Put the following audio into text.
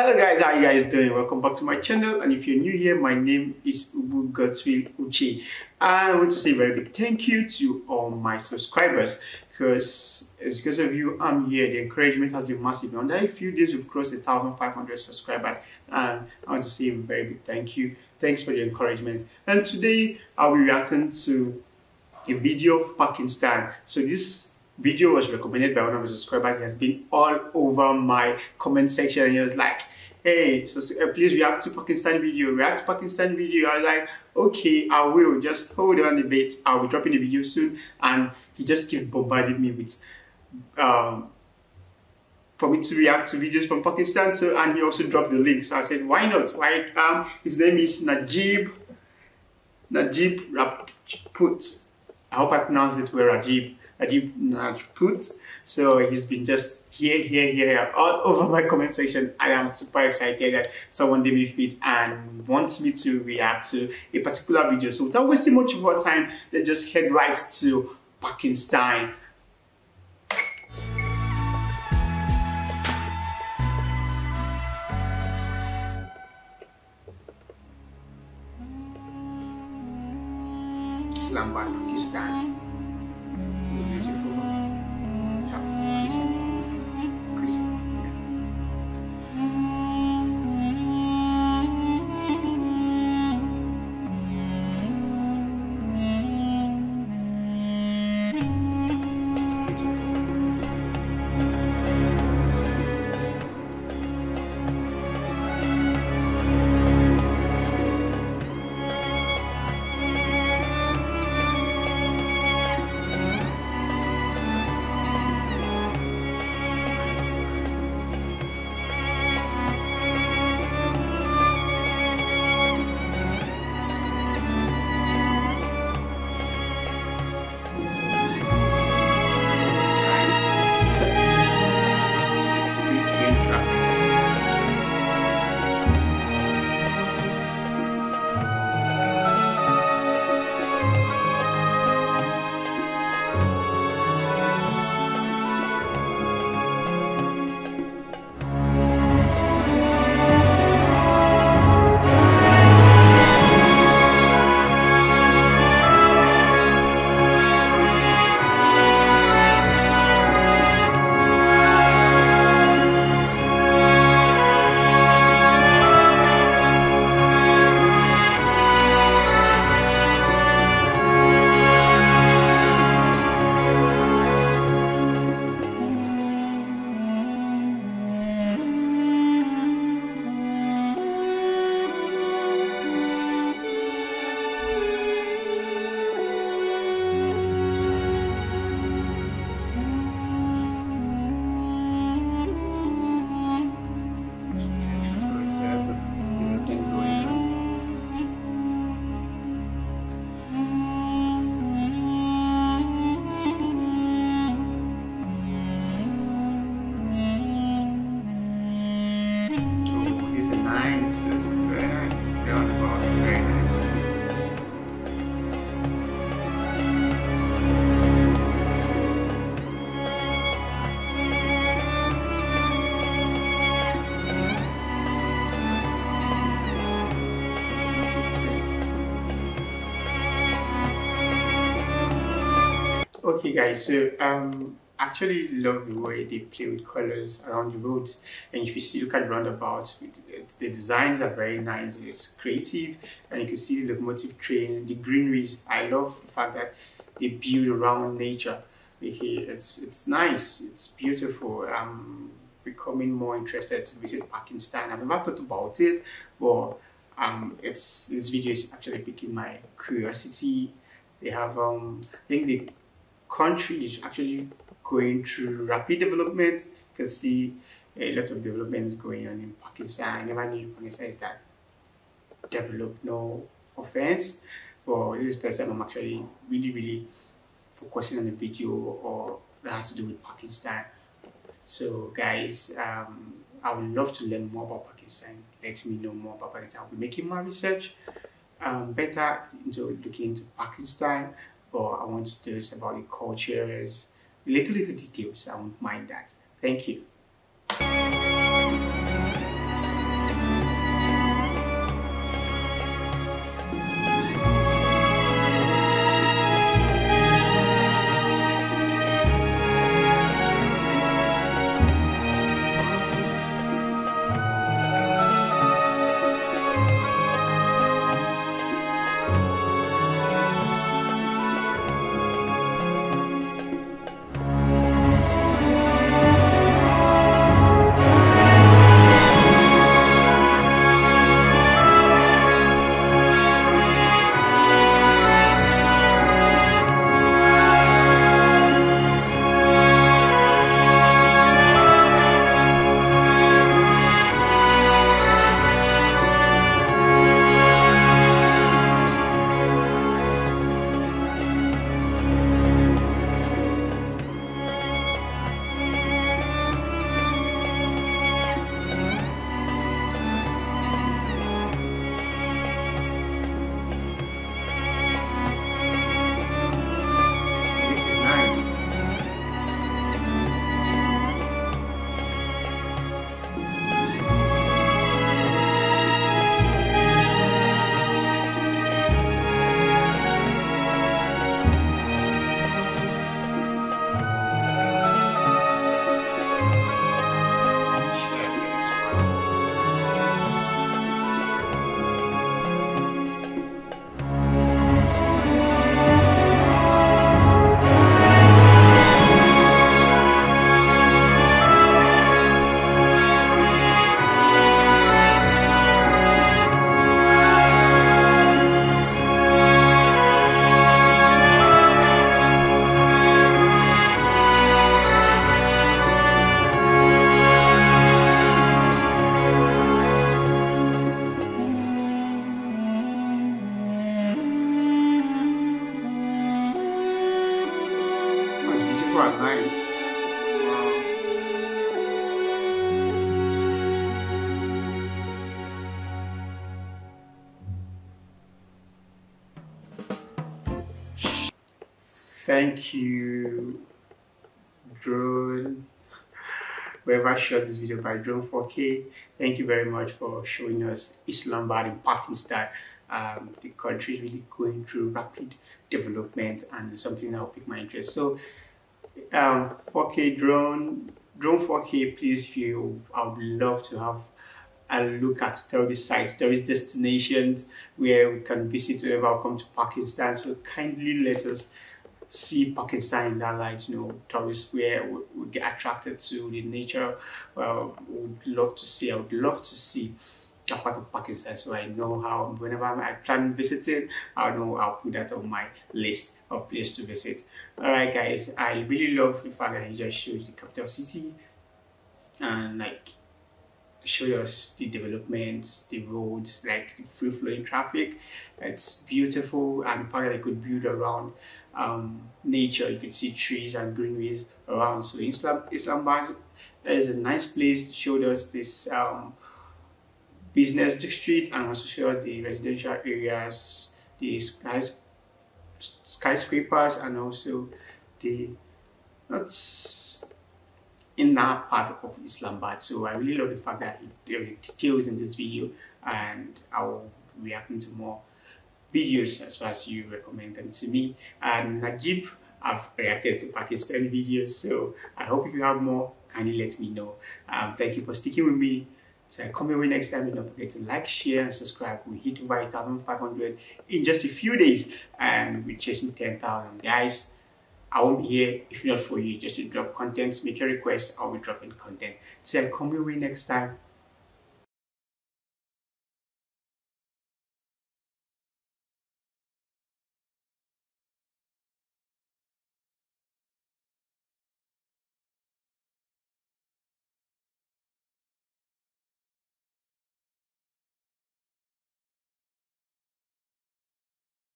Hello guys, how are you guys doing? Welcome back to my channel, and if you're new here, my name is Ogbu Godswill Uche. I want to say a very big thank you to all my subscribers, because it's because of you I'm here. The encouragement has been massive. Under a few days we've crossed 1,500 subscribers, and I want to say a very big thank you. Thanks for the encouragement. And today I'll be reacting to a video of Pakistan. So this video was recommended by one of my subscribers. He has been all over my comment section, and he was like, hey, please react to Pakistan video, react to Pakistan video. I was like, okay, I will, just hold on a bit, I'll be dropping the video soon. And he just kept bombarding me with for me to react to videos from Pakistan. So, and he also dropped the link, so I said, why not? Why his name is Najeeb Rajput. I hope I pronounced it well. Najeeb Rajput. So he's been just here all over my comment section. I am super excited that someone did me fit and wants me to react to a particular video. So without wasting much of our time, let's just head right to Pakistan. Islamabad, Pakistan. It's beautiful. Yeah, Christmas. It's very nice, very nice. Okay guys, so actually love the way they play with colors around the roads. And if you see, look at the roundabout, the designs are very nice, it's creative, and you can see the locomotive train, the greeneries. I love the fact that they build around nature. It's nice, it's beautiful. I'm becoming more interested to visit Pakistan. I've never thought about it, but this video is actually piquing my curiosity. They have I think the country is actually going through rapid development. You can see a lot of development is going on in Pakistan. I never knew Pakistan is that developed, no offense. But this is the first time I'm actually really focusing on a video or that has to do with Pakistan. So guys, I would love to learn more about Pakistan. Let me know more about Pakistan. I'll be making my research better into looking into Pakistan. But I want to do about the cultures, little details. I won't mind that. Thank you. Thank you, Drone. Whoever shot this video by Drone4K, thank you very much for showing us Islamabad in Pakistan. The country is really going through rapid development and something that will pique my interest. So, 4K Drone4K, please, if you, I would love to have a look at tourist sites, tourist destinations where we can visit whenever we come to Pakistan. So kindly let us see Pakistan in that light, you know, tourists where we get attracted to the nature. Well, I would love to see a part of Pakistan. So I know how, whenever I plan visiting, I know I'll put that on my list of places to visit. All right, guys, I really love the fact that you just showed the capital city and like show us the developments, the roads, like the free-flowing traffic. It's beautiful, and the fact that you could build around nature, you could see trees and greenways around. So Islamabad is a nice place. It showed us this business district and also showed us the residential areas, the skyscrapers, and also the in that part of Islamabad. So I really love the fact that there are details in this video, and I will be reacting to more videos as far as you recommend them to me. And Najeeb, I've reacted to Pakistan videos, so I hope if you have more, kindly let me know. Thank you for sticking with me. So come your way next time. Don't forget to like, share, and subscribe. We hit over 8,500 in just a few days, and we're chasing 10,000, guys. I won't be here if not for you. Just to drop content, make your requests. I'll be dropping content. So I'll come your way next time.